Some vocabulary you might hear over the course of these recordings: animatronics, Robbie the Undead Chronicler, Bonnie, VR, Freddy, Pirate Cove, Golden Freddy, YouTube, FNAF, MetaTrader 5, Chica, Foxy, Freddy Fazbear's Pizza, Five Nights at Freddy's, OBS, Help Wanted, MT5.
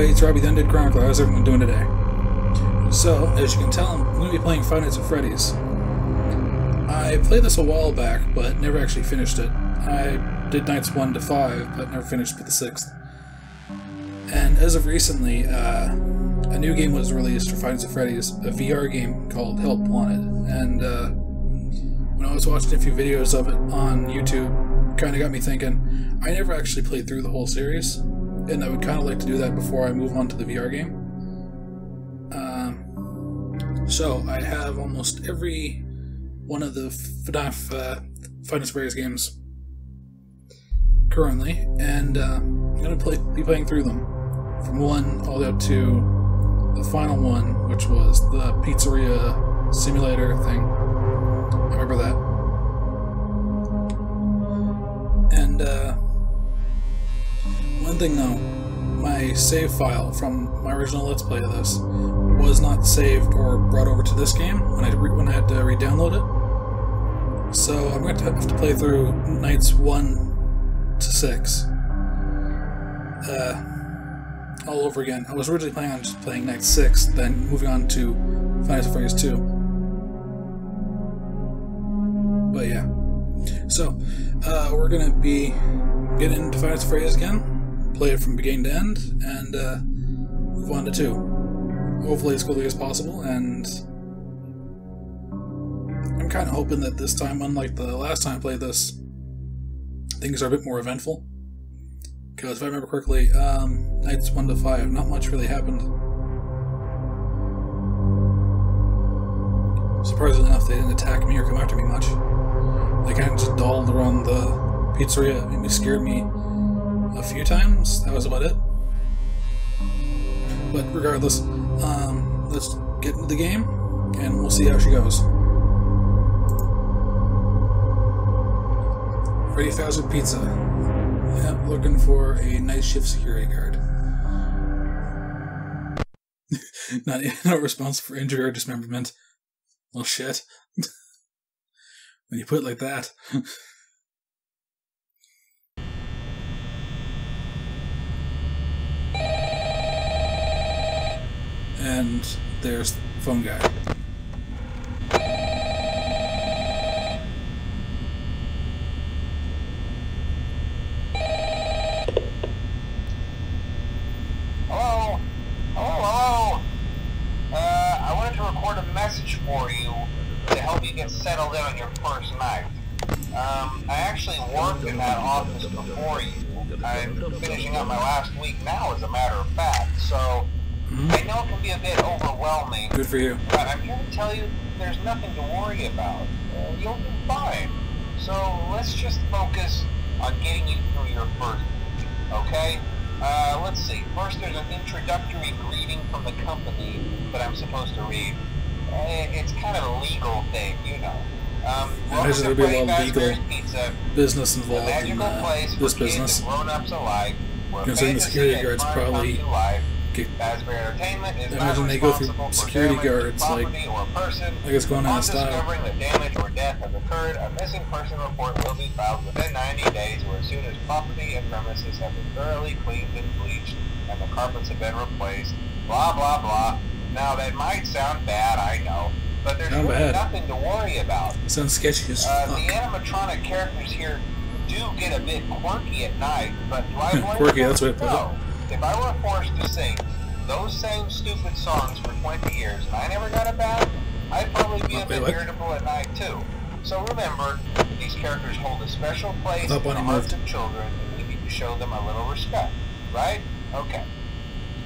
everybody, it's Robbie the Undead Chronicler. How's everyone doing today? So, as you can tell, I'm going to be playing Five Nights at Freddy's. I played this a while back, but never actually finished it. I did nights 1 to 5, but never finished the 6th. And as of recently, a new game was released for Five Nights at Freddy's, a VR game called Help Wanted. And when I was watching a few videos of it on YouTube, kind of got me thinking, I never actually played through the whole series, and I would kind of like to do that before I move on to the VR game. So I have almost every one of the FNAF Five Nights at Freddy's games currently, and I'm going to be playing through them, from 1 all the way up to the final one, which was the pizzeria simulator thing. I remember that. And one thing though, my save file from my original Let's Play of this was not saved or brought over to this game when I had to re-download it. So I'm going to have to play through nights 1 to 6 all over again. I was originally planning on just playing night 6, then moving on to Five Nights at Freddy's 2. But yeah. So, we're going to be getting into Five Nights at Freddy's again, play it from beginning to end, and move on to 2. Hopefully as quickly as possible, and I'm kind of hoping that this time, unlike the last time I played this, things are a bit more eventful. Because if I remember correctly, nights 1 to 5, not much really happened. Surprisingly enough, they didn't attack me or come after me much. They kind of just dawdled around the pizzeria and they scared me a few times. That was about it. But regardless, let's get into the game, and we'll see how she goes. Freddy Fazbear's Pizza. Yep, looking for a night shift security guard. not responsible for injury or dismemberment. Well, shit. When you put it like that. And there's the phone guy. Hello? Hello? I wanted to record a message for you to help you get settled in on your first night. I actually worked in that office before you. I'm finishing up my last week now, as a matter of fact, so... I know it can be a bit overwhelming. Good for you. But I'm here to tell you there's nothing to worry about. You'll be fine. So let's just focus on getting you through your first week, okay? Let's see. First, there's an introductory greeting from the company that I'm supposed to read. It's kind of a legal thing, you know. There's going to be a lot of legal business involved in this business. Considering the security guards probably... Imagine they go through security guards, like it's going out of style. Discovering the damage or death has occurred, a missing person report will be filed within 90 days, or as soon as property and premises have been thoroughly cleaned and bleached, and the carpets have been replaced, blah blah blah. Now that might sound bad, I know, but there's really nothing to worry about. It sounds sketchy as fuck. The animatronic characters here do get a bit quirky at night, but do I blame quirky, that's what I put it. If I were forced to sing those same stupid songs for 20 years and I never got a bath, I'd probably be a bit irritable at night too. So remember, these characters hold a special place in the hearts of children, and we need to show them a little respect, right? Okay.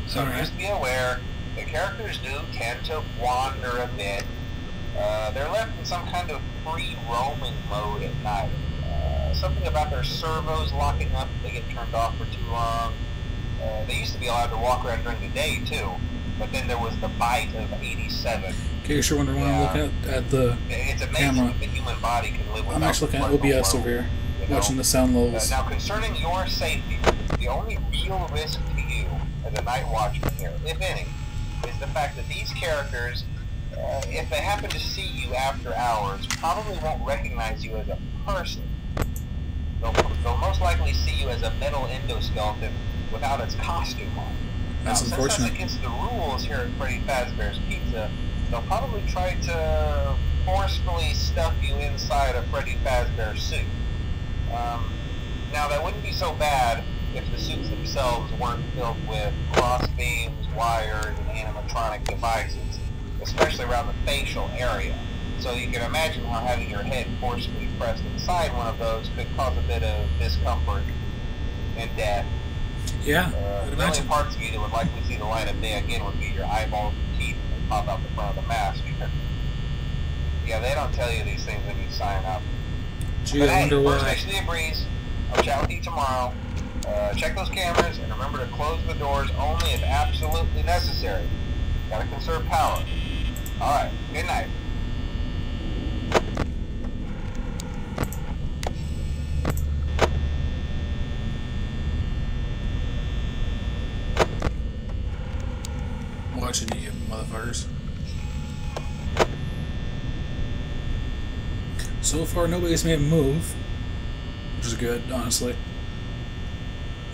So just be aware, the characters do tend to wander a bit. They're left in some kind of free roaming mode at night. Something about their servos locking up if they get turned off for too long. They used to be allowed to walk around during the day, too, but then there was the bite of 87. In case you're wondering why I'm looking at the it's amazing camera, the human body can live I'm actually looking at OBS over here, watching the sound levels. Now, concerning your safety, the only real risk to you as a night watchman here, if any, is the fact that these characters, if they happen to see you after hours, probably won't recognize you as a person. They'll most likely see you as a metal endoskeleton without its costume on. That's unfortunate. Sometimes against the rules here at Freddy Fazbear's Pizza, they'll probably try to forcefully stuff you inside a Freddy Fazbear suit. Now, that wouldn't be so bad if the suits themselves weren't filled with cross beams, wires, and animatronic devices, especially around the facial area. So you can imagine how having your head forcefully pressed inside one of those could cause a bit of discomfort and death. Yeah, I'd imagine. The only parts of you that would likely see the light of day again would be your eyeballs and teeth that pop out the front of the mask. Yeah, they don't tell you these things when you sign up. Gee, but hey, first actually a breeze. I'll chat with you tomorrow. Check those cameras and remember to close the doors only if absolutely necessary. Gotta conserve power. Alright, good night. I'm watching you, motherfuckers. So far, nobody's made a move, which is good, honestly.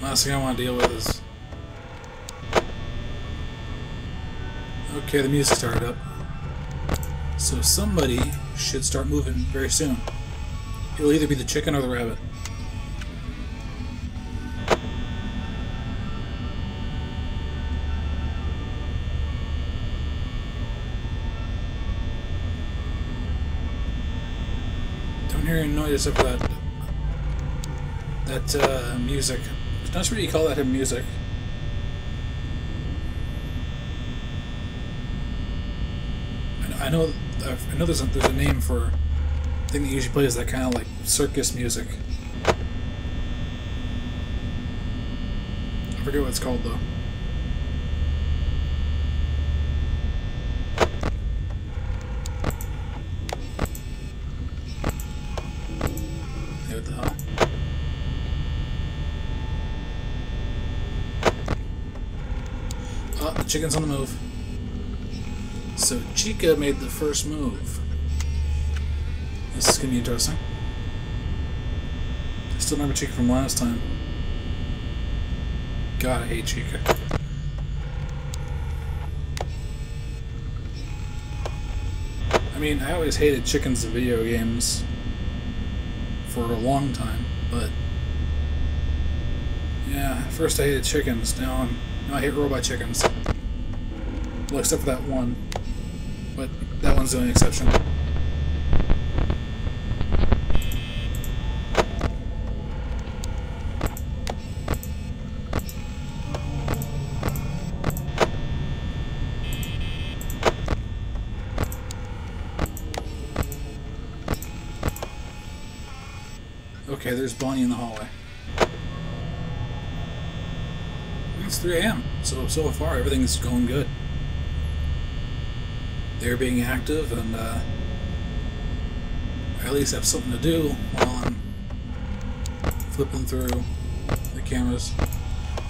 Last thing I want to deal with is... Okay, the music started up. So somebody should start moving very soon. It'll either be the chicken or the rabbit. Don't hear any noise except for that music. I'm not sure what you call that in music. I know there's a name for the thing that usually plays that kind of like circus music. I forget what it's called though. Yeah, what the hell? Oh, the chicken's on the move. So Chica made the first move. This is going to be interesting. I still remember Chica from last time. God, I hate Chica. I mean, I always hated chickens in video games for a long time, but yeah, first I hated chickens, now I hate robot chickens. Well, except for that one. But that one's the only exception. Okay, there's Bonnie in the hallway. It's 3 a.m. So far everything's going good. They're being active and I at least have something to do while I'm flipping through the cameras.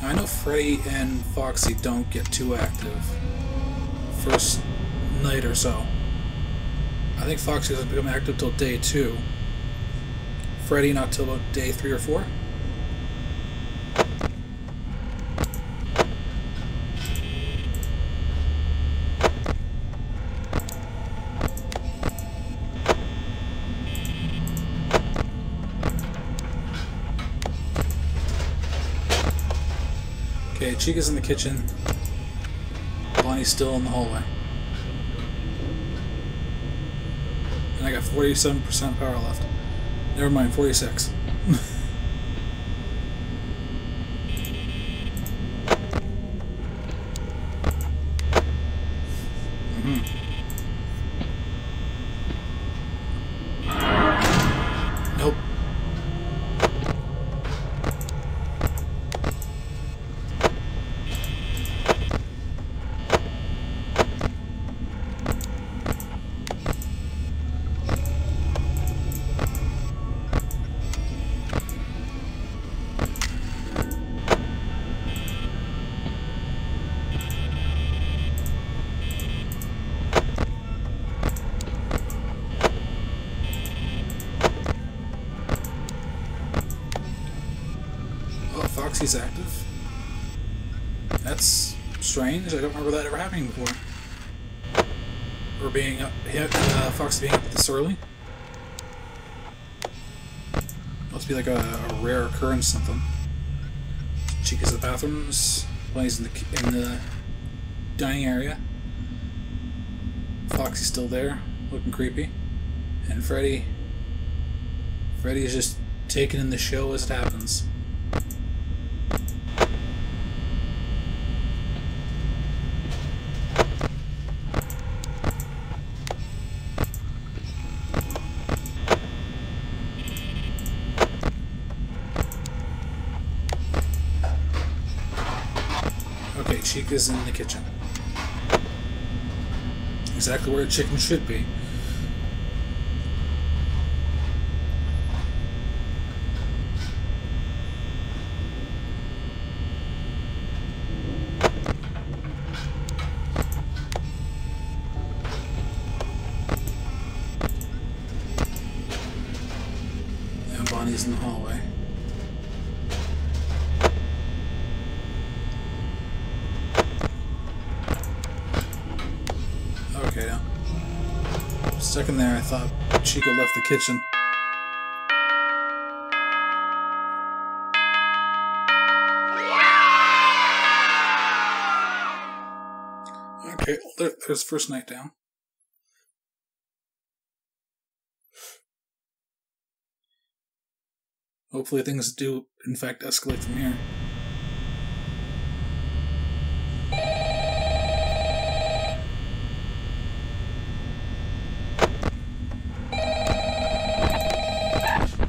Now, I know Freddy and Foxy don't get too active first night or so. I think Foxy doesn't become active till day 2. Freddy not till about day 3 or 4. Okay, Chica's in the kitchen. Bonnie's still in the hallway. And I got 47% power left. Never mind, 46. He's active. That's strange. I don't remember that ever happening before. Or being up, Fox being up this early. Must be like a rare occurrence, something. Chica's in the bathrooms. Bonnie's in the dining area. Foxy's still there, looking creepy. And Freddy is just taking in the show as it happens. Okay, Chica's in the kitchen. Exactly where a chicken should be. Bonnie's in the hallway. Okay, now. For a second there, I thought Chica left the kitchen. Okay, there's the first night down. Hopefully things do, in fact, escalate from here.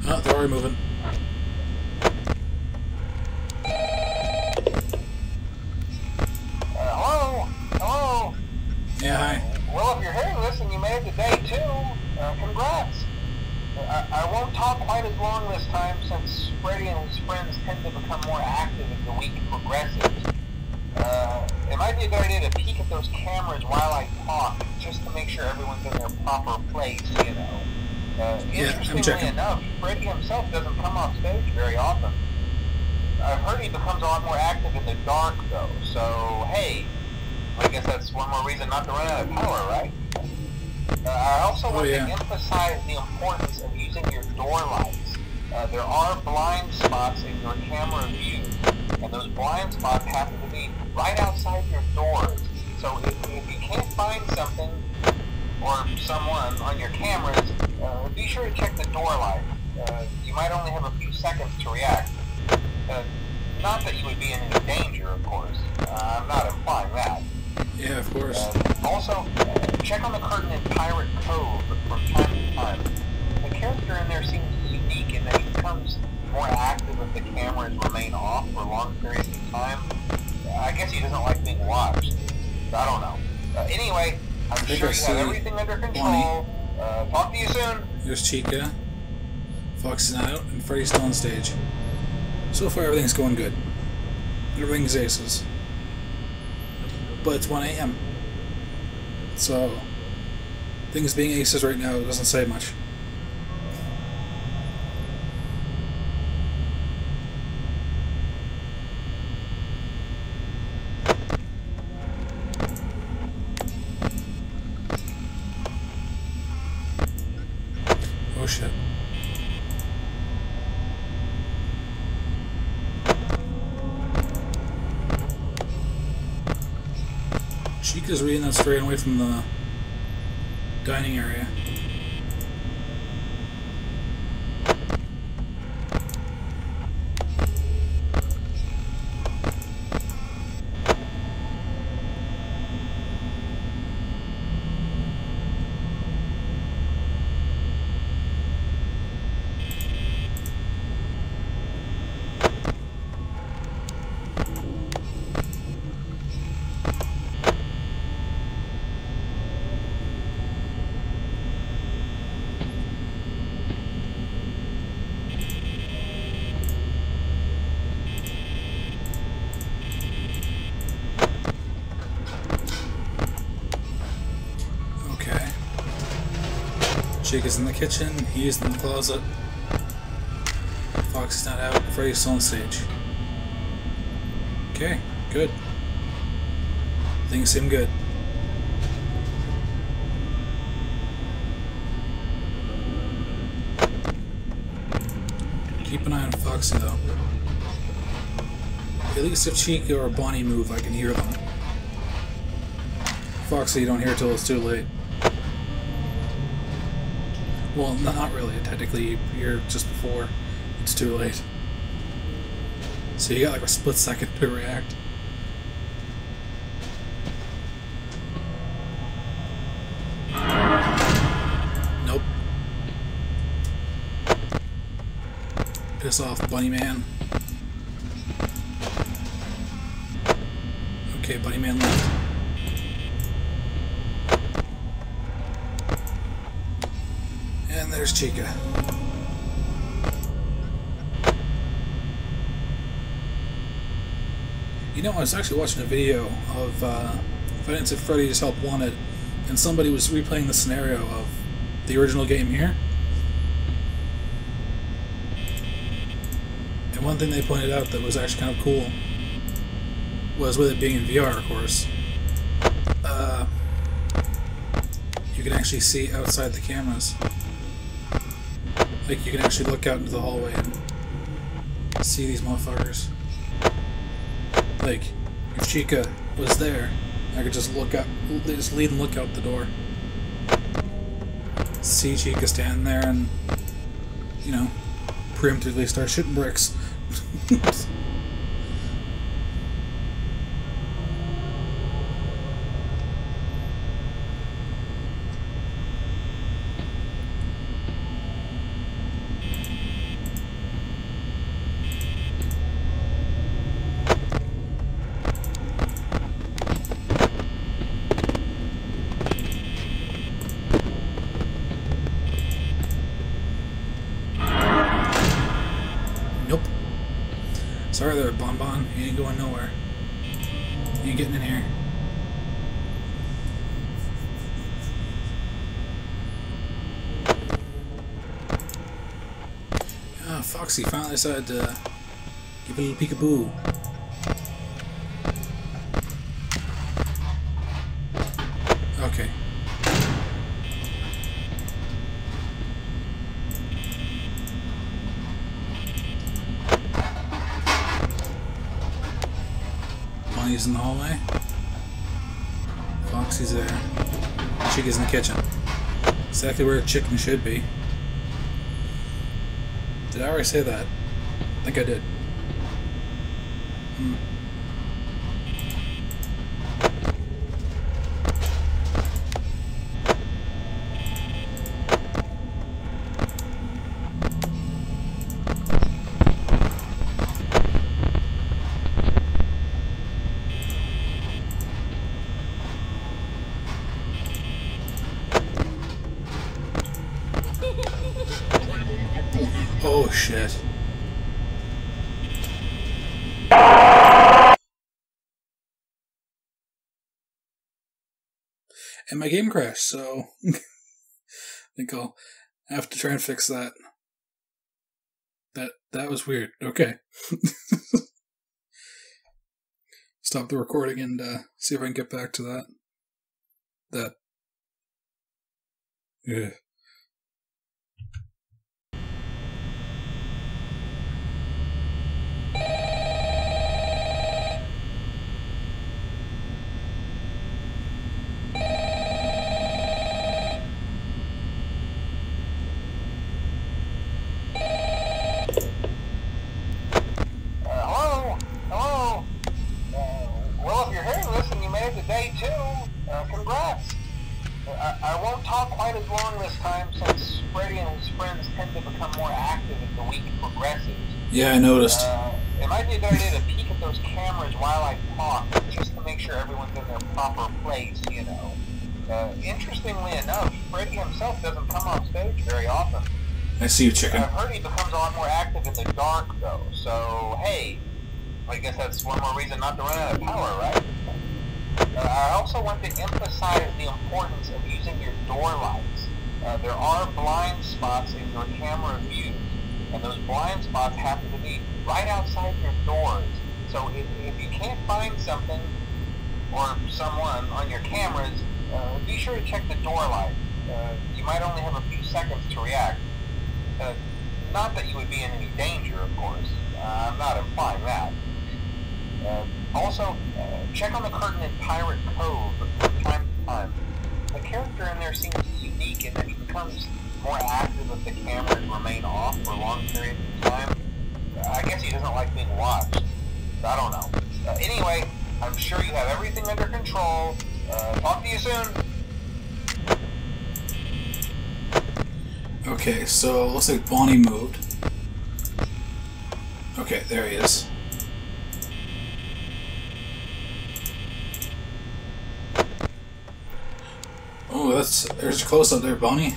Oh, they're already moving. Hello? Hello? Yeah, hi. Well, if you're hearing this and you made it to day two, congrats. I won't talk quite as long this time since Freddy and his friends tend to become more active as the week progresses. It might be a good idea to peek at those cameras while I talk, just to make sure everyone's in their proper place, you know. Interestingly enough, Freddy himself doesn't come off stage very often. I've heard he becomes a lot more active in the dark, though, so hey, I guess that's one more reason not to run out of power, right? I also want to emphasize the importance of using your door lights. There are blind spots in your camera view, and those blind spots happen to be right outside your doors. So if you can't find something or someone on your cameras, be sure to check the door light. You might only have a few seconds to react. Not that you would be in any danger, of course. I'm not implying that. Yeah, of course. Also, check on the curtain in Pirate Cove from time to time. The character in there seems unique in that he becomes more active if the cameras remain off for long periods of time. I guess he doesn't like being watched. I don't know. Anyway, I'm sure you have everything under control. Talk to you soon. Here's Chica. Fox is out, and Freddy's still on stage. So far, everything's going good. Everything's aces. But it's 1 a.m. So, things being aces right now doesn't say much. Oh shit. Chica's reading that straight away from the dining area. Chica's in the kitchen, he's in the closet. Foxy's not out, Freddy's still on stage. Okay, good. Things seem good. Keep an eye on Foxy though. At least if Chica or Bonnie move, I can hear them. Foxy, you don't hear till it's too late. Well, not really. Technically, you hear just before it's too late. So you got like a split second to react. Nope. Piss off, bunny man. Okay, bunny man left. And there's Chica. You know, I was actually watching a video of Five Nights at Freddy's Help Wanted, and somebody was replaying the scenario of the original game here. And one thing they pointed out that was actually kind of cool was with it being in VR, of course. You can actually see outside the cameras. Like, you can actually look out into the hallway and see these motherfuckers. Like, if Chica was there, I could just look out, just lead and look out the door. See Chica standing there and, you know, preemptively start shooting bricks. Sorry there, Bonbon. You ain't going nowhere. You ain't getting in here. Ah, oh, Foxy finally decided to give a little peekaboo. Okay. Bonnie's in the hallway. Foxy's there. Chica's in the kitchen. Exactly where a chicken should be. Did I already say that? I think I did. Oh shit. And my game crashed, so I think I'll have to try and fix that. That was weird. Okay. Stop the recording and see if I can get back to that. Yeah. Congrats! I won't talk quite as long this time since Freddy and his friends tend to become more active as the week progresses. Yeah, I noticed. It might be a good idea to peek at those cameras while I talk, just to make sure everyone's in their proper place, you know. Interestingly enough, Freddy himself doesn't come on stage very often. I see you, chicken. I've heard he becomes a lot more active in the dark, though, so hey, I guess that's one more reason not to run out of power, right? I also want to emphasize the importance of using your door lights. There are blind spots in your camera view, and those blind spots happen to be right outside your doors. So if you can't find something, or someone on your cameras, be sure to check the door light. You might only have a few seconds to react. Not that you would be in any danger, of course. I'm not implying that. Also, check on the curtain in Pirate Cove from time to time. The character in there seems unique in that he becomes more active if the cameras remain off for long periods of time. I guess he doesn't like being watched. I don't know. Anyway, I'm sure you have everything under control. Talk to you soon. Okay, so looks like Bonnie moved. Okay, there he is. Oh, there's a close up there, Bonnie.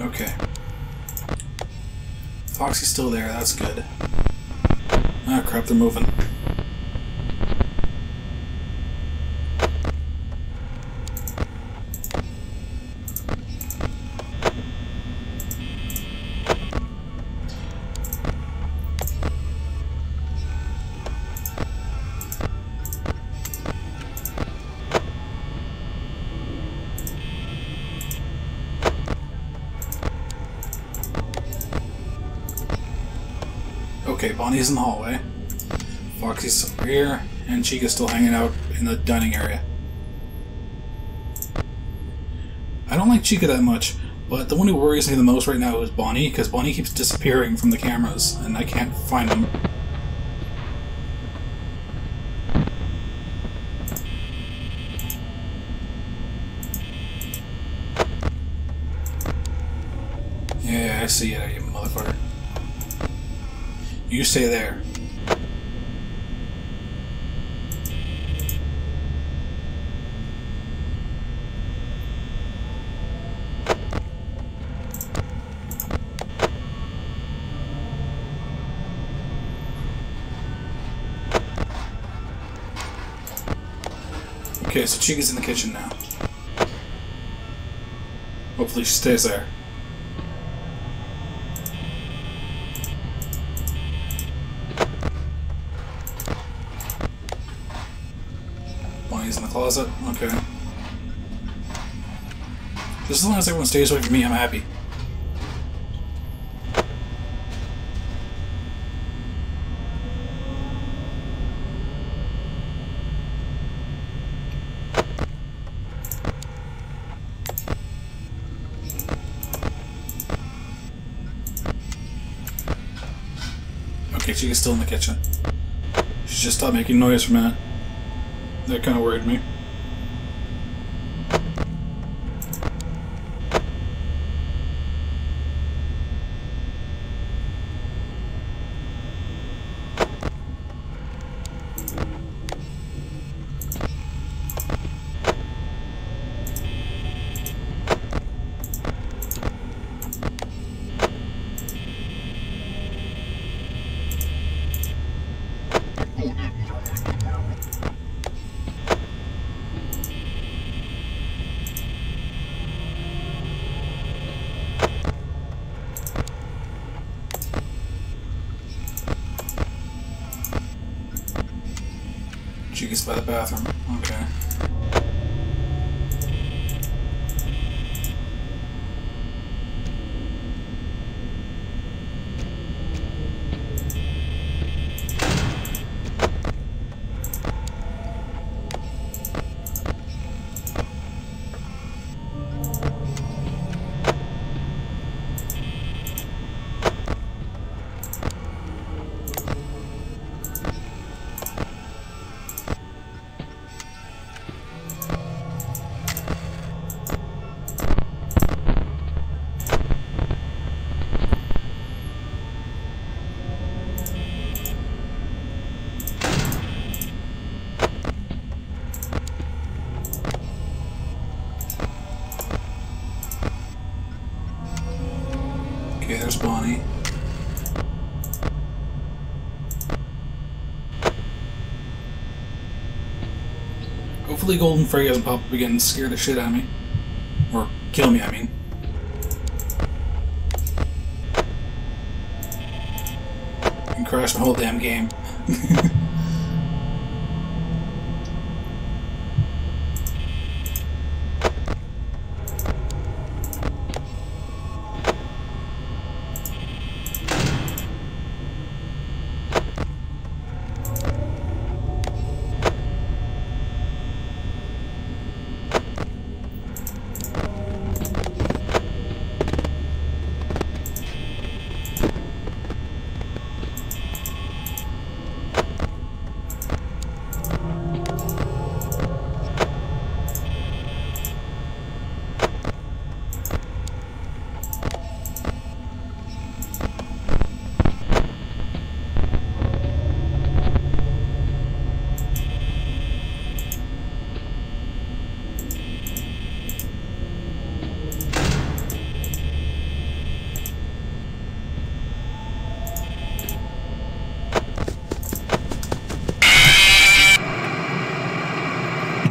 Okay. Foxy's still there, that's good. Ah, crap, they're moving. Okay, Bonnie's in the hallway, Foxy's still here, and Chica's still hanging out in the dining area. I don't like Chica that much, but the one who worries me the most right now is Bonnie, because Bonnie keeps disappearing from the cameras, and I can't find him. Yeah, I see it, you motherfucker. You stay there. Okay, so Chica's in the kitchen now. Hopefully she stays there. In the closet. Okay. Just as long as everyone stays away from me, I'm happy. Okay, Chica's still in the kitchen. She just stopped making noise for a minute. That kind of worried me. Chica's by the bathroom. Okay. Hopefully Golden Freddy doesn't pop up again and scare the shit out of me. Or kill me, I mean. And crash my whole damn game.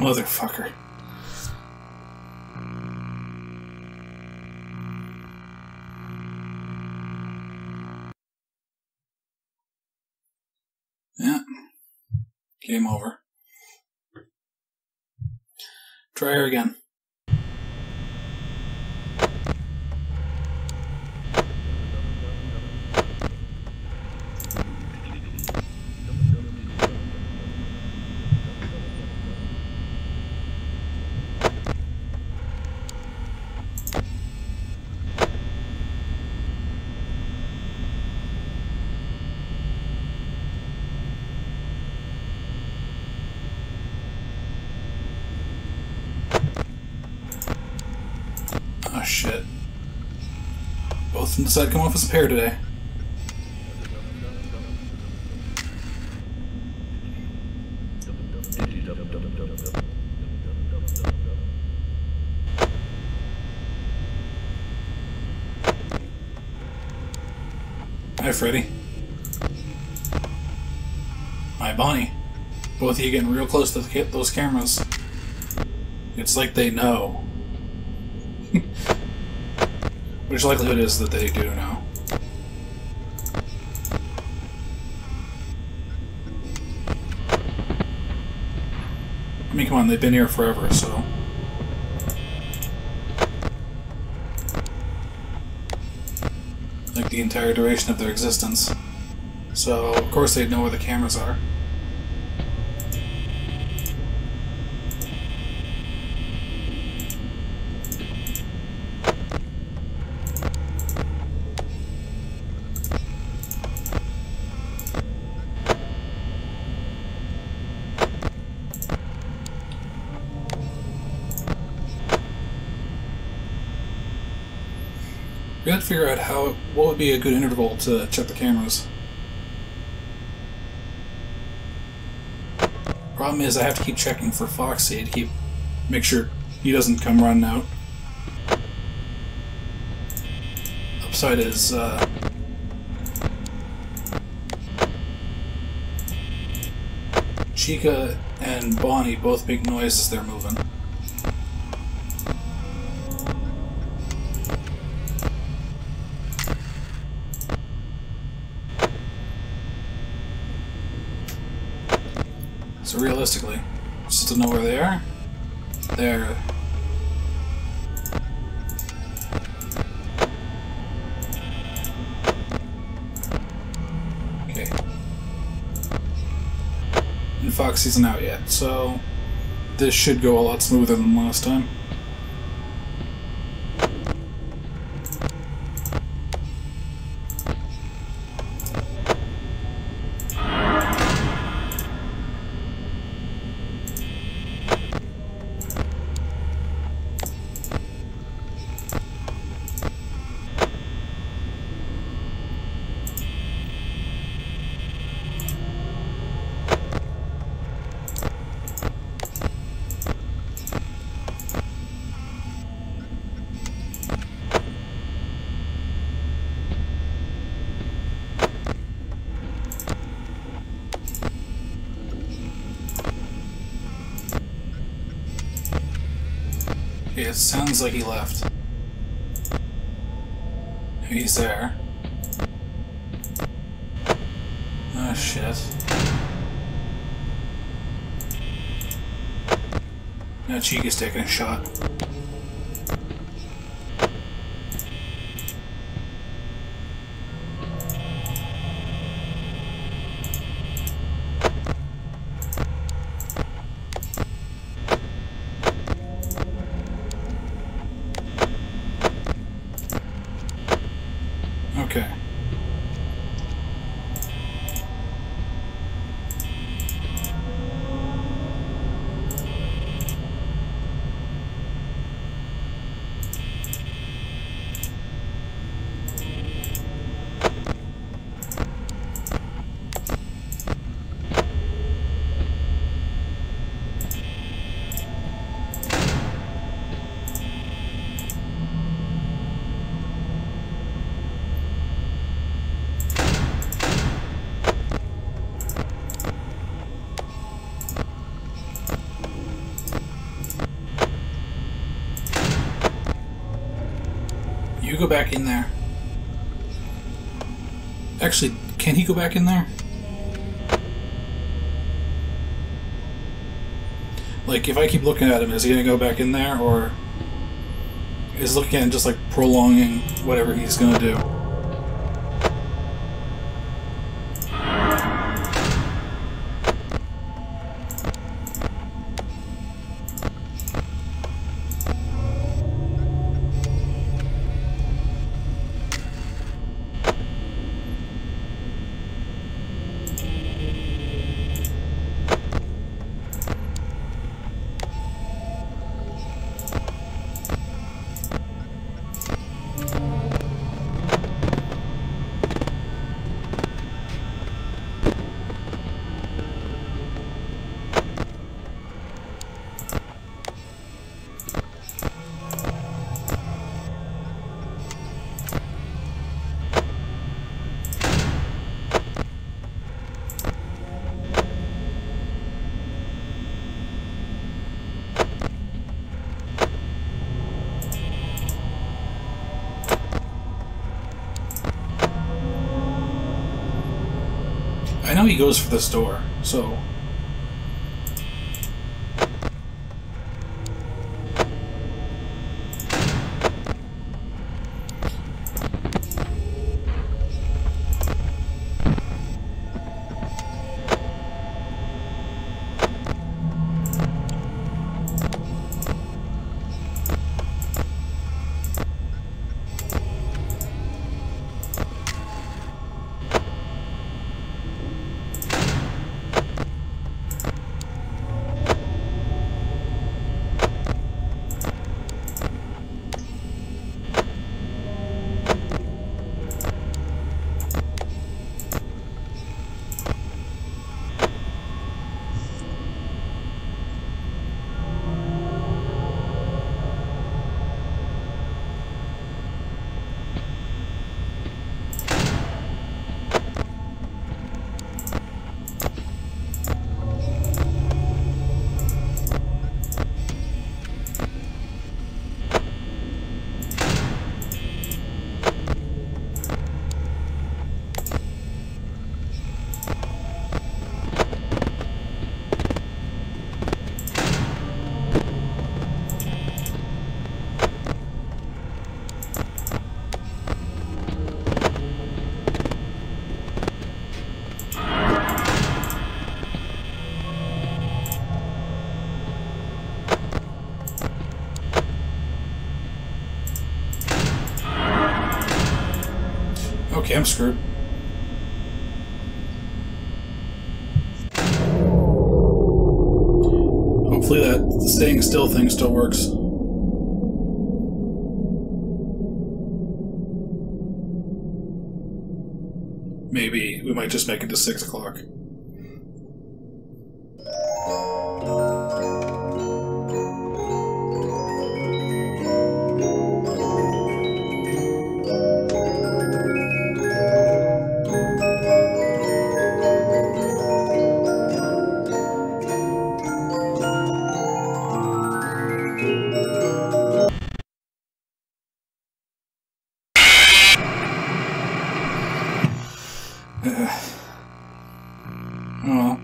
Motherfucker. Yeah. Game over. Try her again. Shit. Both of them decided to come off as a pair today. Hi, Freddy. Hi, Bonnie. Both of you getting real close to those cameras. It's like they know. Which likelihood is that they do now. I mean, come on, they've been here forever, so... like, the entire duration of their existence. So, of course they'd know where the cameras are. We had to figure out what would be a good interval to check the cameras. Problem is, I have to keep checking for Foxy to make sure he doesn't come running out. Upside is Chica and Bonnie both make noises. They're moving. So realistically, just to know where they are, they're... okay. And Fox isn't out yet, so this should go a lot smoother than last time. It sounds like he left. He's there. Oh shit. Now Chica's taking a shot. You go back in there. Actually, can he go back in there? Like, if I keep looking at him, is he gonna go back in there, or is looking at him just like prolonging whatever he's gonna do? I know he goes for this door, so... Okay, I'm screwed. Hopefully that staying still thing still works. Maybe we might just make it to 6 o'clock. Oh.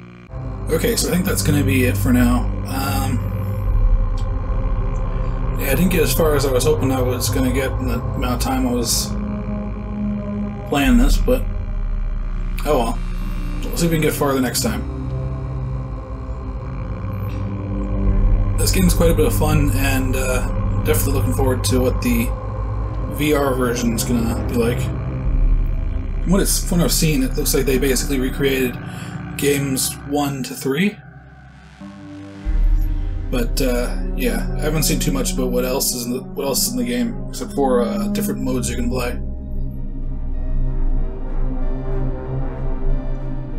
Okay, so I think that's gonna be it for now. Yeah, I didn't get as far as I was hoping I was gonna get in the amount of time I was playing this, but oh well. Let's see if we can get farther next time. This game's quite a bit of fun, and definitely looking forward to what the VR version is gonna be like. From what I've seen, it looks like they basically recreated games 1 to 3. But yeah, I haven't seen too much about what else is in the game, except for different modes you can play.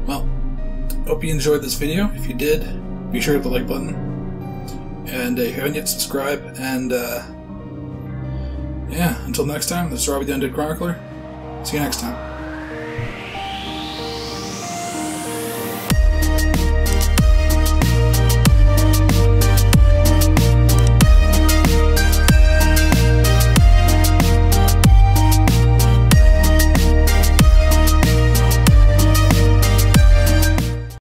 Well, hope you enjoyed this video. If you did, be sure to hit the like button. And if you haven't yet, subscribe, and yeah, until next time, this is Robbie the Undead Chronicler. See you next time.